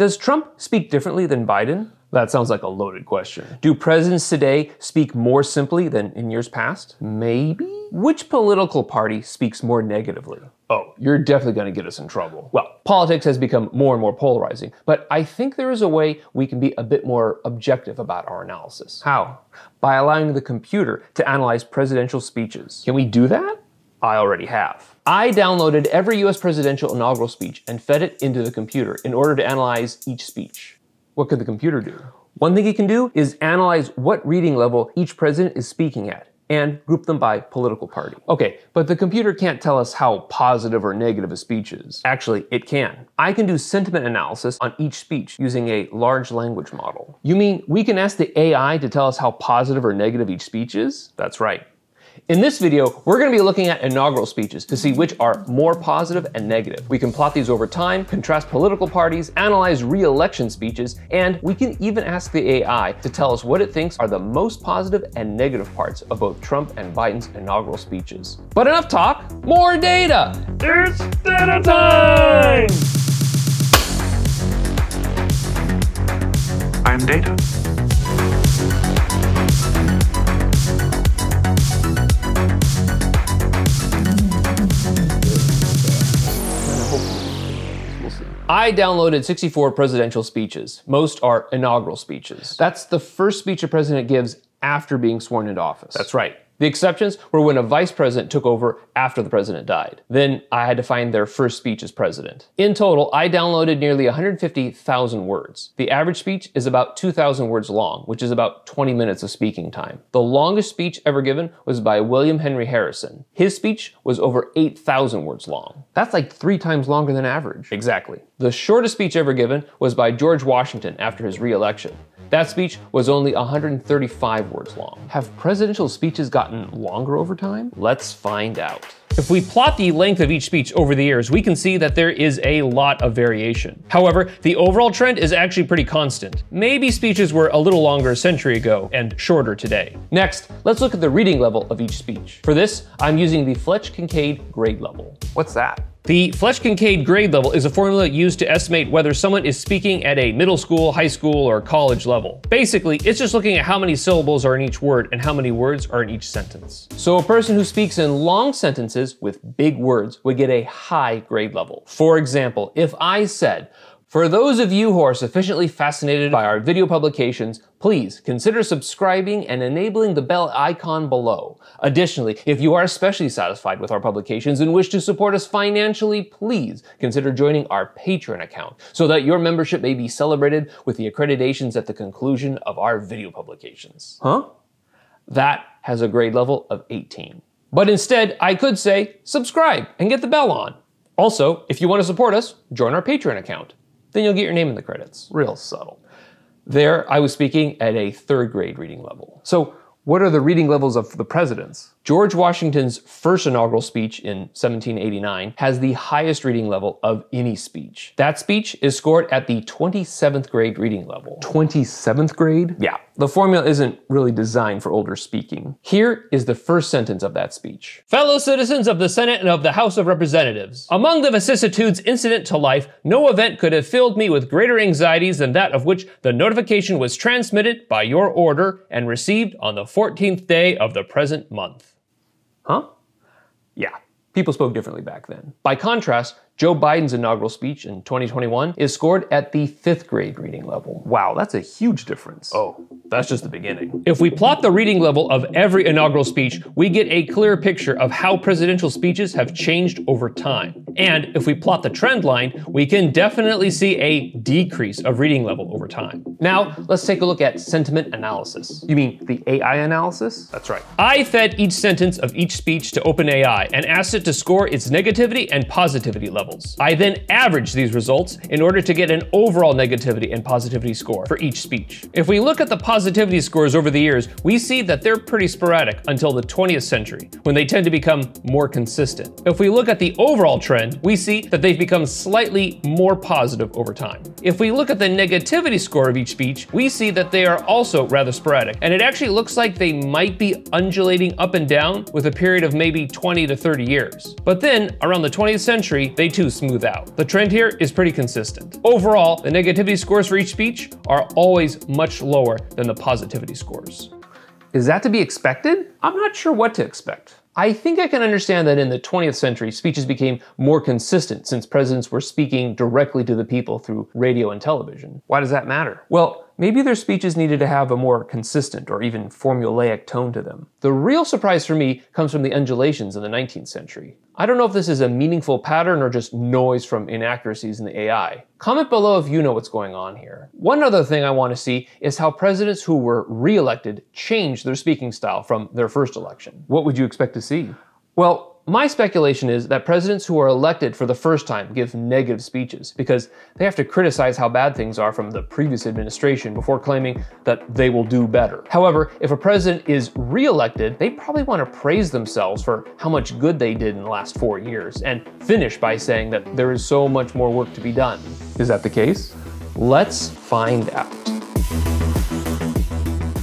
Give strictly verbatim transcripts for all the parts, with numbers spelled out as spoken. Does Trump speak differently than Biden? That sounds like a loaded question. Do presidents today speak more simply than in years past? Maybe? Which political party speaks more negatively? Oh, you're definitely gonna get us in trouble. Well, politics has become more and more polarizing, but I think there is a way we can be a bit more objective about our analysis. How? By allowing the computer to analyze presidential speeches. Can we do that? I already have. I downloaded every U S presidential inaugural speech and fed it into the computer in order to analyze each speech. What could the computer do? One thing it can do is analyze what reading level each president is speaking at and group them by political party. Okay, but the computer can't tell us how positive or negative a speech is. Actually, it can. I can do sentiment analysis on each speech using a large language model. You mean we can ask the A I to tell us how positive or negative each speech is? That's right. In this video, we're going to be looking at inaugural speeches to see which are more positive and negative. We can plot these over time, contrast political parties, analyze re-election speeches, and we can even ask the A I to tell us what it thinks are the most positive and negative parts of both Trump and Biden's inaugural speeches. But enough talk, more data! It's data time! I'm data. I downloaded sixty-four presidential speeches. Most are inaugural speeches. That's the first speech a president gives after being sworn into office. That's right. The exceptions were when a vice president took over after the president died. Then I had to find their first speech as president. In total, I downloaded nearly one hundred fifty thousand words. The average speech is about two thousand words long, which is about twenty minutes of speaking time. The longest speech ever given was by William Henry Harrison. His speech was over eight thousand words long. That's like three times longer than average. Exactly. The shortest speech ever given was by George Washington after his re-election. That speech was only one hundred thirty-five words long. Have presidential speeches gotten longer over time? Let's find out. If we plot the length of each speech over the years, we can see that there is a lot of variation. However, the overall trend is actually pretty constant. Maybe speeches were a little longer a century ago and shorter today. Next, let's look at the reading level of each speech. For this, I'm using the Flesch-Kincaid grade level. What's that? The Flesch-Kincaid grade level is a formula used to estimate whether someone is speaking at a middle school, high school, or college level. Basically, it's just looking at how many syllables are in each word and how many words are in each sentence. So a person who speaks in long sentences with big words would get a high grade level. For example, if I said, "For those of you who are sufficiently fascinated by our video publications, please consider subscribing and enabling the bell icon below. Additionally, if you are especially satisfied with our publications and wish to support us financially, please consider joining our Patreon account so that your membership may be celebrated with the accreditations at the conclusion of our video publications." Huh? That has a grade level of eighteen. But instead, I could say, subscribe and get the bell on. Also, if you want to support us, join our Patreon account. Then you'll get your name in the credits. Real subtle. There, I was speaking at a third grade reading level. So what are the reading levels of the presidents? George Washington's first inaugural speech in seventeen eighty-nine has the highest reading level of any speech. That speech is scored at the twenty-seventh grade reading level. twenty-seventh grade? Yeah. The formula isn't really designed for older speaking. Here is the first sentence of that speech. "Fellow citizens of the Senate and of the House of Representatives, among the vicissitudes incident to life, no event could have filled me with greater anxieties than that of which the notification was transmitted by your order and received on the fourteenth day of the present month." Huh? Yeah. People spoke differently back then. By contrast, Joe Biden's inaugural speech in twenty twenty-one is scored at the fifth grade reading level. Wow, that's a huge difference. Oh, that's just the beginning. If we plot the reading level of every inaugural speech, we get a clear picture of how presidential speeches have changed over time. And if we plot the trend line, we can definitely see a decrease of reading level over time. Now, let's take a look at sentiment analysis. You mean the A I analysis? That's right. I fed each sentence of each speech to OpenAI and asked it to score its negativity and positivity levels. I then averaged these results in order to get an overall negativity and positivity score for each speech. If we look at the positivity scores over the years, we see that they're pretty sporadic until the twentieth century, when they tend to become more consistent. If we look at the overall trend, we see that they've become slightly more positive over time. If we look at the negativity score of each speech, we see that they are also rather sporadic, and it actually looks like they might be undulating up and down with a period of maybe twenty to thirty years. But then, around the twentieth century, they too smooth out. The trend here is pretty consistent. Overall, the negativity scores for each speech are always much lower than the positivity scores. Is that to be expected? I'm not sure what to expect. I think I can understand that in the twentieth century, speeches became more consistent since presidents were speaking directly to the people through radio and television. Why does that matter? Well, maybe their speeches needed to have a more consistent or even formulaic tone to them. The real surprise for me comes from the undulations in the nineteenth century. I don't know if this is a meaningful pattern or just noise from inaccuracies in the A I. Comment below if you know what's going on here. One other thing I want to see is how presidents who were re-elected changed their speaking style from their first election. What would you expect to see? Well, my speculation is that presidents who are elected for the first time give negative speeches because they have to criticize how bad things are from the previous administration before claiming that they will do better. However, if a president is re-elected, they probably want to praise themselves for how much good they did in the last four years and finish by saying that there is so much more work to be done. Is that the case? Let's find out.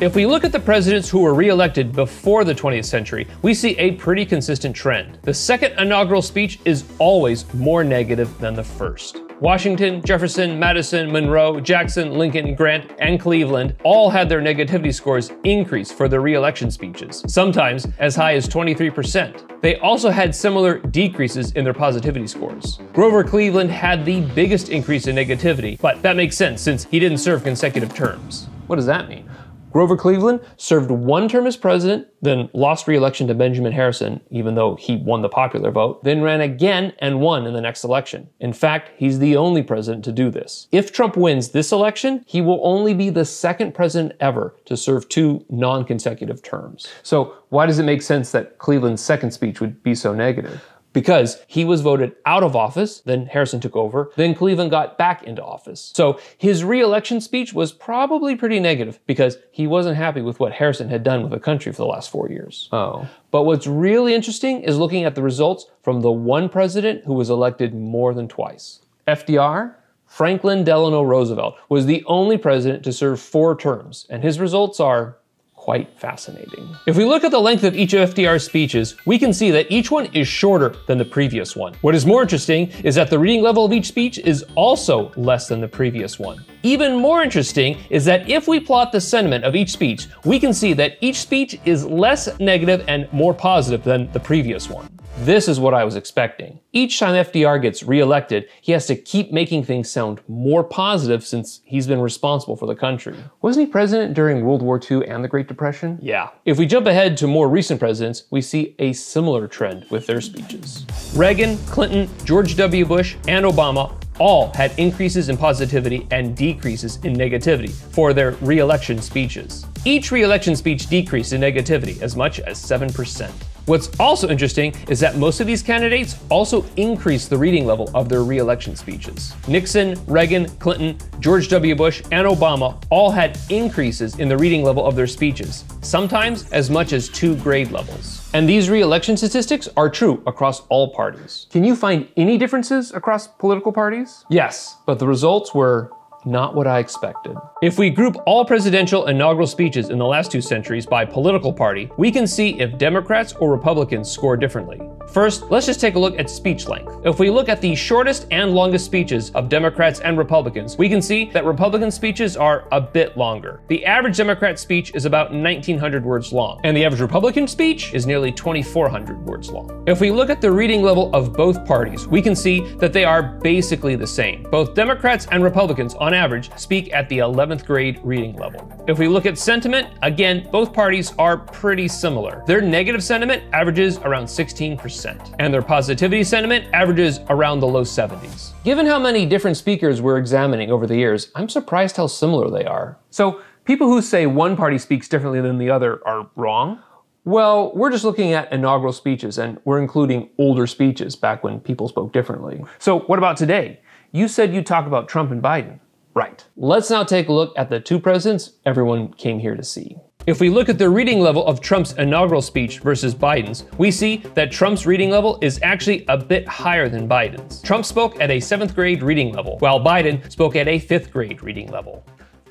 If we look at the presidents who were re-elected before the twentieth century, we see a pretty consistent trend. The second inaugural speech is always more negative than the first. Washington, Jefferson, Madison, Monroe, Jackson, Lincoln, Grant, and Cleveland all had their negativity scores increase for their re-election speeches, sometimes as high as twenty-three percent. They also had similar decreases in their positivity scores. Grover Cleveland had the biggest increase in negativity, but that makes sense since he didn't serve consecutive terms. What does that mean? Grover Cleveland served one term as president, then lost re-election to Benjamin Harrison, even though he won the popular vote, then ran again and won in the next election. In fact, he's the only president to do this. If Trump wins this election, he will only be the second president ever to serve two non-consecutive terms. So why does it make sense that Cleveland's second speech would be so negative? Because he was voted out of office, then Harrison took over, then Cleveland got back into office. So his re-election speech was probably pretty negative because he wasn't happy with what Harrison had done with the country for the last four years. Oh. But what's really interesting is looking at the results from the one president who was elected more than twice. F D R? Franklin Delano Roosevelt was the only president to serve four terms, and his results are quite fascinating. If we look at the length of each of F D R's speeches, we can see that each one is shorter than the previous one. What is more interesting is that the reading level of each speech is also less than the previous one. Even more interesting is that if we plot the sentiment of each speech, we can see that each speech is less negative and more positive than the previous one. This is what I was expecting. Each time F D R gets re-elected, he has to keep making things sound more positive since he's been responsible for the country. Wasn't he president during World War Two and the Great Depression? Yeah. If we jump ahead to more recent presidents, we see a similar trend with their speeches. Reagan, Clinton, George W. Bush, and Obama all had increases in positivity and decreases in negativity for their re-election speeches. Each re-election speech decreased in negativity as much as seven percent. What's also interesting is that most of these candidates also increased the reading level of their re-election speeches. Nixon, Reagan, Clinton, George W. Bush, and Obama all had increases in the reading level of their speeches, sometimes as much as two grade levels. And these re-election statistics are true across all parties. Can you find any differences across political parties? Yes, but the results were not what I expected. If we group all presidential inaugural speeches in the last two centuries by political party, we can see if Democrats or Republicans score differently. First, let's just take a look at speech length. If we look at the shortest and longest speeches of Democrats and Republicans, we can see that Republican speeches are a bit longer. The average Democrat speech is about nineteen hundred words long, and the average Republican speech is nearly twenty-four hundred words long. If we look at the reading level of both parties, we can see that they are basically the same. Both Democrats and Republicans, on average, speak at the eleventh grade reading level. If we look at sentiment, again, both parties are pretty similar. Their negative sentiment averages around sixteen percent. And their positivity sentiment averages around the low seventies. Given how many different speakers we're examining over the years, I'm surprised how similar they are. So people who say one party speaks differently than the other are wrong? Well, we're just looking at inaugural speeches, and we're including older speeches back when people spoke differently. So what about today? You said you'd talk about Trump and Biden. Right. Let's now take a look at the two presidents everyone came here to see. If we look at the reading level of Trump's inaugural speech versus Biden's, we see that Trump's reading level is actually a bit higher than Biden's. Trump spoke at a seventh grade reading level, while Biden spoke at a fifth grade reading level.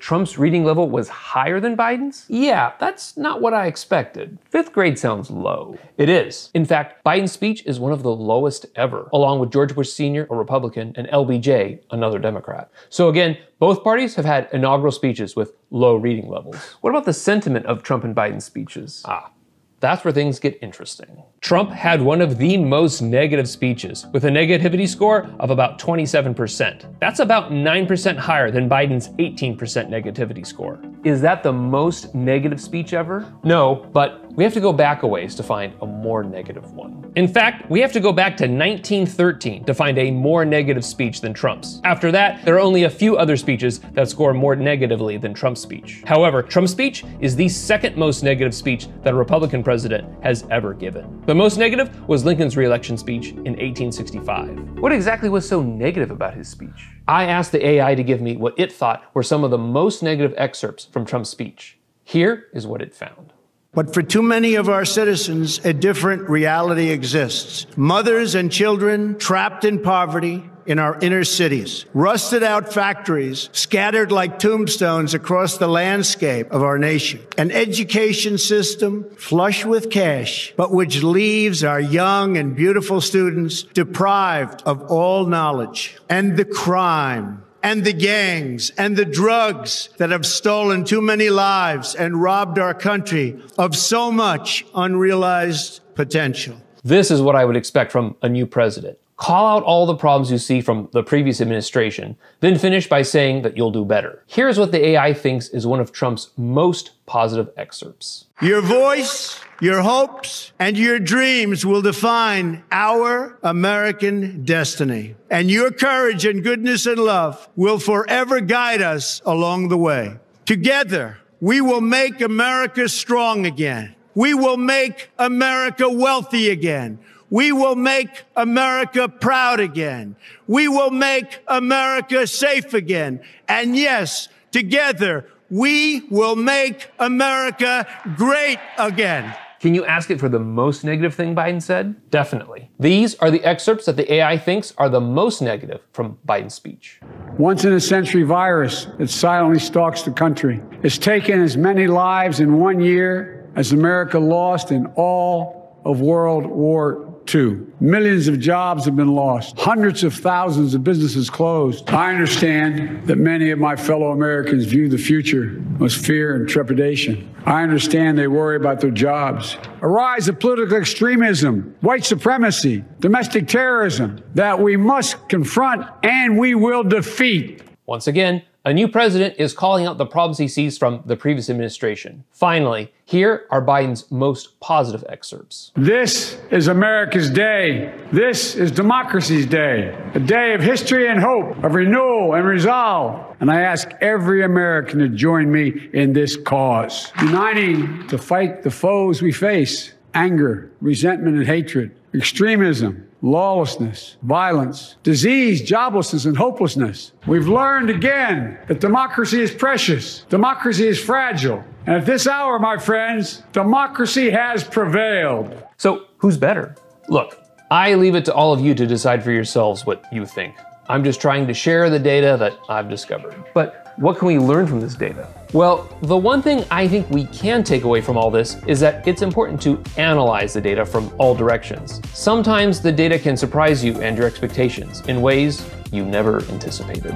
Trump's reading level was higher than Biden's? Yeah, that's not what I expected. Fifth grade sounds low. It is. In fact, Biden's speech is one of the lowest ever, along with George Bush Senior, a Republican, and L B J, another Democrat. So again, both parties have had inaugural speeches with low reading levels. What about the sentiment of Trump and Biden's speeches? Ah. That's where things get interesting. Trump had one of the most negative speeches, with a negativity score of about twenty-seven percent. That's about nine percent higher than Biden's eighteen percent negativity score. Is that the most negative speech ever? No, but we have to go back a ways to find a more negative one. In fact, we have to go back to nineteen thirteen to find a more negative speech than Trump's. After that, there are only a few other speeches that score more negatively than Trump's speech. However, Trump's speech is the second most negative speech that a Republican president has ever given. The most negative was Lincoln's re-election speech in eighteen sixty-five. What exactly was so negative about his speech? I asked the A I to give me what it thought were some of the most negative excerpts from Trump's speech. Here is what it found. But for too many of our citizens, a different reality exists. Mothers and children trapped in poverty in our inner cities, rusted out factories scattered like tombstones across the landscape of our nation, an education system flush with cash, but which leaves our young and beautiful students deprived of all knowledge, and the crime and the gangs and the drugs that have stolen too many lives and robbed our country of so much unrealized potential. This is what I would expect from a new president. Call out all the problems you see from the previous administration, then finish by saying that you'll do better. Here's what the A I thinks is one of Trump's most positive excerpts. Your voice, your hopes, and your dreams will define our American destiny. And your courage and goodness and love will forever guide us along the way. Together, we will make America strong again. We will make America wealthy again. We will make America proud again. We will make America safe again. And yes, together, we will make America great again. Can you ask it for the most negative thing Biden said? Definitely. These are the excerpts that the A I thinks are the most negative from Biden's speech. Once in a century virus that silently stalks the country. It's taken as many lives in one year as America lost in all of World War Two. Millions of jobs have been lost. Hundreds of thousands of businesses closed. I understand that many of my fellow Americans view the future with fear and trepidation. I understand they worry about their jobs. A rise of political extremism, white supremacy, domestic terrorism that we must confront and we will defeat. Once again, a new president is calling out the problems he sees from the previous administration. Finally, here are Biden's most positive excerpts. This is America's day. This is democracy's day, a day of history and hope, of renewal and resolve. And I ask every American to join me in this cause, uniting to fight the foes we face: anger, resentment and hatred, extremism, lawlessness, violence, disease, joblessness, and hopelessness. We've learned again that democracy is precious, democracy is fragile. And at this hour, my friends, democracy has prevailed. So who's better? Look, I leave it to all of you to decide for yourselves what you think. I'm just trying to share the data that I've discovered. But what can we learn from this data? Well, the one thing I think we can take away from all this is that it's important to analyze the data from all directions. Sometimes the data can surprise you and your expectations in ways you never anticipated.